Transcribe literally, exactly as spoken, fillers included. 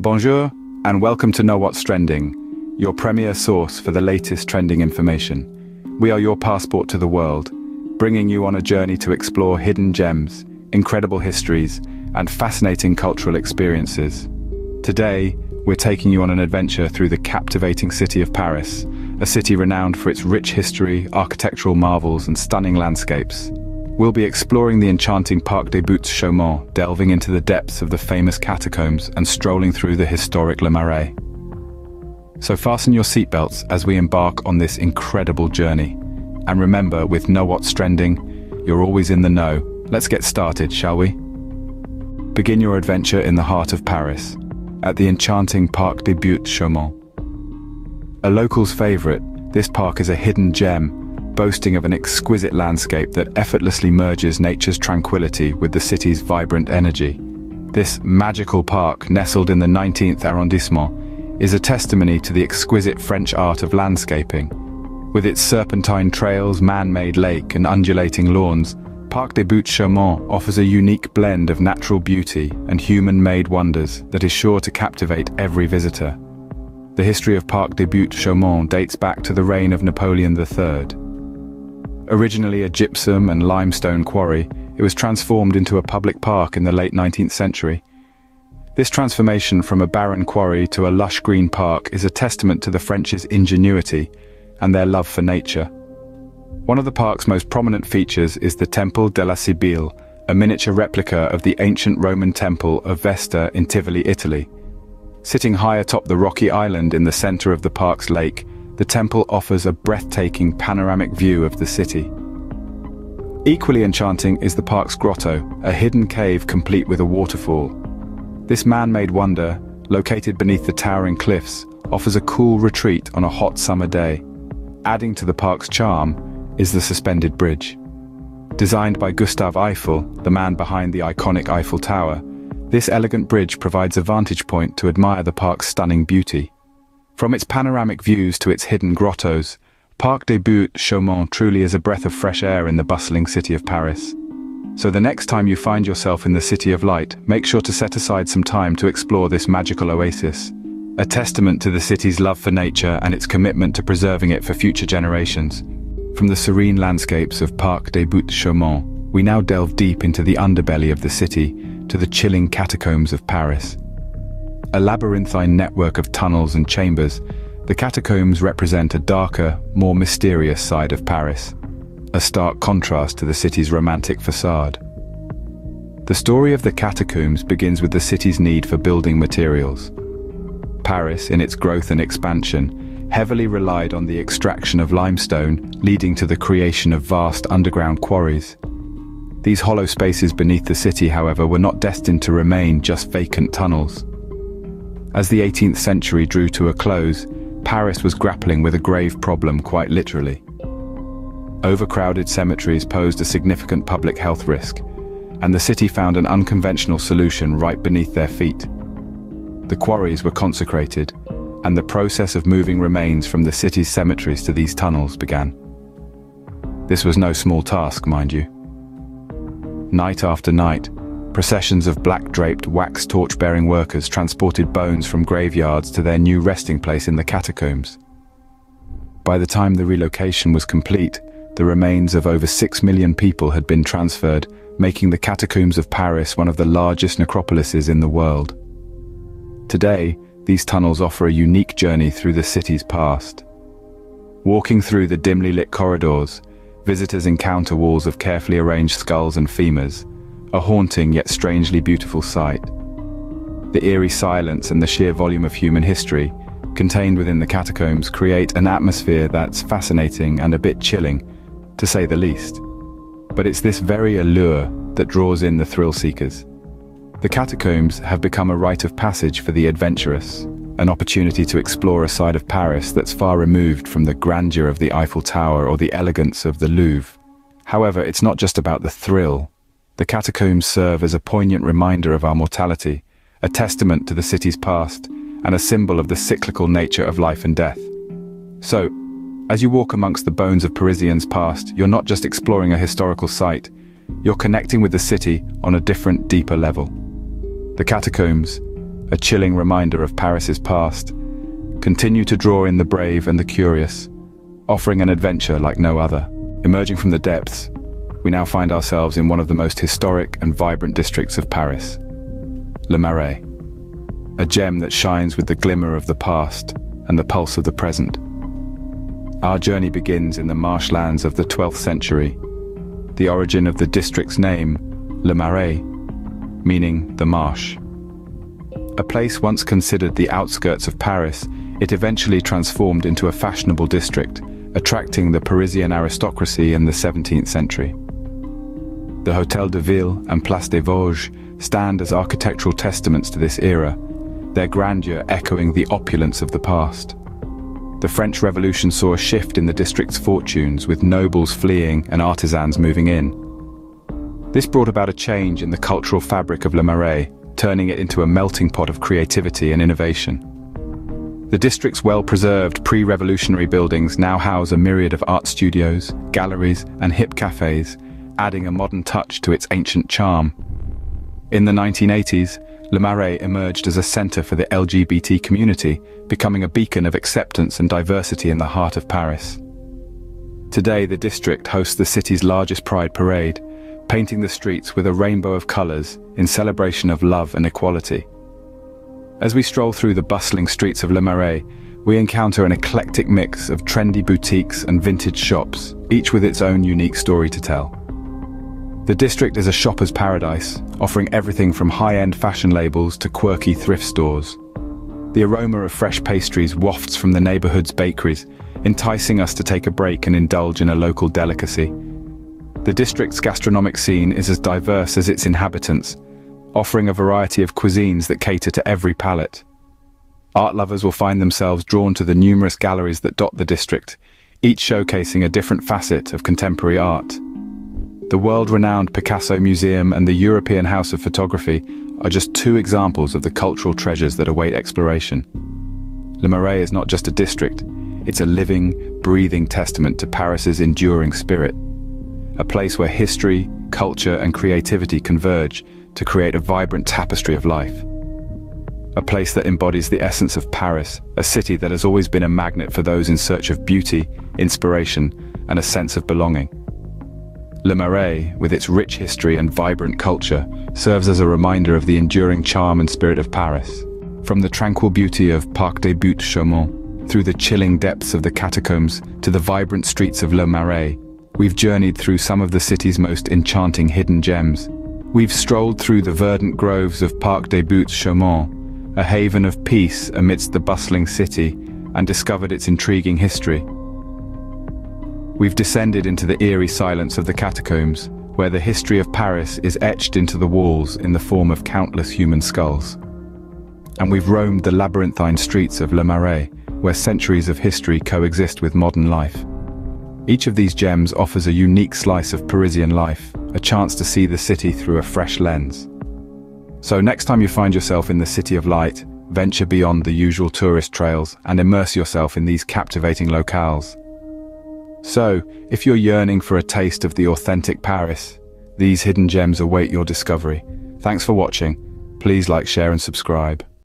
Bonjour and welcome to NoWhatsTrending, your premier source for the latest trending information. We are your passport to the world, bringing you on a journey to explore hidden gems, incredible histories, and fascinating cultural experiences. Today, we're taking you on an adventure through the captivating city of Paris, a city renowned for its rich history, architectural marvels, and stunning landscapes. We'll be exploring the enchanting Parc des Buttes-Chaumont, delving into the depths of the famous catacombs and strolling through the historic Le Marais. So fasten your seatbelts as we embark on this incredible journey. And remember, with Know What's Trending, you're always in the know. Let's get started, shall we? Begin your adventure in the heart of Paris, at the enchanting Parc des Buttes-Chaumont. A local's favorite, this park is a hidden gem, boasting of an exquisite landscape that effortlessly merges nature's tranquility with the city's vibrant energy. This magical park, nestled in the nineteenth arrondissement, is a testimony to the exquisite French art of landscaping. With its serpentine trails, man-made lake, and undulating lawns, Parc des Buttes-Chaumont offers a unique blend of natural beauty and human-made wonders that is sure to captivate every visitor. The history of Parc des Buttes-Chaumont dates back to the reign of Napoleon the Third. Originally a gypsum and limestone quarry, it was transformed into a public park in the late nineteenth century. This transformation from a barren quarry to a lush green park is a testament to the French's ingenuity and their love for nature. One of the park's most prominent features is the Temple de la Sibylle, a miniature replica of the ancient Roman temple of Vesta in Tivoli, Italy. Sitting high atop the rocky island in the center of the park's lake, the temple offers a breathtaking panoramic view of the city. Equally enchanting is the park's grotto, a hidden cave complete with a waterfall. This man-made wonder, located beneath the towering cliffs, offers a cool retreat on a hot summer day. Adding to the park's charm is the suspended bridge. Designed by Gustave Eiffel, the man behind the iconic Eiffel Tower, this elegant bridge provides a vantage point to admire the park's stunning beauty. From its panoramic views to its hidden grottos, Parc des Buttes-Chaumont truly is a breath of fresh air in the bustling city of Paris. So the next time you find yourself in the City of Light, make sure to set aside some time to explore this magical oasis, a testament to the city's love for nature and its commitment to preserving it for future generations. From the serene landscapes of Parc des Buttes-Chaumont, we now delve deep into the underbelly of the city, to the chilling catacombs of Paris. A labyrinthine network of tunnels and chambers, the catacombs represent a darker, more mysterious side of Paris, a stark contrast to the city's romantic facade. The story of the catacombs begins with the city's need for building materials. Paris, in its growth and expansion, heavily relied on the extraction of limestone, leading to the creation of vast underground quarries. These hollow spaces beneath the city, however, were not destined to remain just vacant tunnels. As the eighteenth century drew to a close, Paris was grappling with a grave problem, quite literally. Overcrowded cemeteries posed a significant public health risk, and the city found an unconventional solution right beneath their feet. The quarries were consecrated, and the process of moving remains from the city's cemeteries to these tunnels began. This was no small task, mind you. Night after night, processions of black-draped, wax torch-bearing workers transported bones from graveyards to their new resting place in the catacombs. By the time the relocation was complete, the remains of over six million people had been transferred, making the catacombs of Paris one of the largest necropolises in the world. Today, these tunnels offer a unique journey through the city's past. Walking through the dimly lit corridors, visitors encounter walls of carefully arranged skulls and femurs, a haunting yet strangely beautiful sight. The eerie silence and the sheer volume of human history contained within the catacombs create an atmosphere that's fascinating and a bit chilling, to say the least. But it's this very allure that draws in the thrill-seekers. The catacombs have become a rite of passage for the adventurous, an opportunity to explore a side of Paris that's far removed from the grandeur of the Eiffel Tower or the elegance of the Louvre. However, it's not just about the thrill. The catacombs serve as a poignant reminder of our mortality, a testament to the city's past, and a symbol of the cyclical nature of life and death. So, as you walk amongst the bones of Parisians' past, you're not just exploring a historical site, you're connecting with the city on a different, deeper level. The catacombs, a chilling reminder of Paris's past, continue to draw in the brave and the curious, offering an adventure like no other. Emerging from the depths, we now find ourselves in one of the most historic and vibrant districts of Paris, Le Marais, a gem that shines with the glimmer of the past and the pulse of the present. Our journey begins in the marshlands of the twelfth century, the origin of the district's name, Le Marais, meaning the marsh. A place once considered the outskirts of Paris, it eventually transformed into a fashionable district, attracting the Parisian aristocracy in the seventeenth century. The Hôtel de Ville and Place des Vosges stand as architectural testaments to this era, their grandeur echoing the opulence of the past. The French Revolution saw a shift in the district's fortunes, with nobles fleeing and artisans moving in. This brought about a change in the cultural fabric of Le Marais, turning it into a melting pot of creativity and innovation. The district's well-preserved pre-revolutionary buildings now house a myriad of art studios, galleries, and hip cafes, adding a modern touch to its ancient charm. In the nineteen eighties, Le Marais emerged as a centre for the L G B T community, becoming a beacon of acceptance and diversity in the heart of Paris. Today, the district hosts the city's largest Pride parade, painting the streets with a rainbow of colours in celebration of love and equality. As we stroll through the bustling streets of Le Marais, we encounter an eclectic mix of trendy boutiques and vintage shops, each with its own unique story to tell. The district is a shopper's paradise, offering everything from high-end fashion labels to quirky thrift stores. The aroma of fresh pastries wafts from the neighbourhood's bakeries, enticing us to take a break and indulge in a local delicacy. The district's gastronomic scene is as diverse as its inhabitants, offering a variety of cuisines that cater to every palate. Art lovers will find themselves drawn to the numerous galleries that dot the district, each showcasing a different facet of contemporary art. The world-renowned Picasso Museum and the European House of Photography are just two examples of the cultural treasures that await exploration. Le Marais is not just a district, it's a living, breathing testament to Paris's enduring spirit. A place where history, culture and creativity converge to create a vibrant tapestry of life. A place that embodies the essence of Paris, a city that has always been a magnet for those in search of beauty, inspiration and a sense of belonging. Le Marais, with its rich history and vibrant culture, serves as a reminder of the enduring charm and spirit of Paris. From the tranquil beauty of Parc des Buttes-Chaumont, through the chilling depths of the catacombs to the vibrant streets of Le Marais, we've journeyed through some of the city's most enchanting hidden gems. We've strolled through the verdant groves of Parc des Buttes-Chaumont, a haven of peace amidst the bustling city, and discovered its intriguing history. We've descended into the eerie silence of the catacombs, where the history of Paris is etched into the walls in the form of countless human skulls. And we've roamed the labyrinthine streets of Le Marais, where centuries of history coexist with modern life. Each of these gems offers a unique slice of Parisian life, a chance to see the city through a fresh lens. So next time you find yourself in the City of Light, venture beyond the usual tourist trails and immerse yourself in these captivating locales. So, if you're yearning for a taste of the authentic Paris, these hidden gems await your discovery. Thanks for watching. Please like, share and subscribe.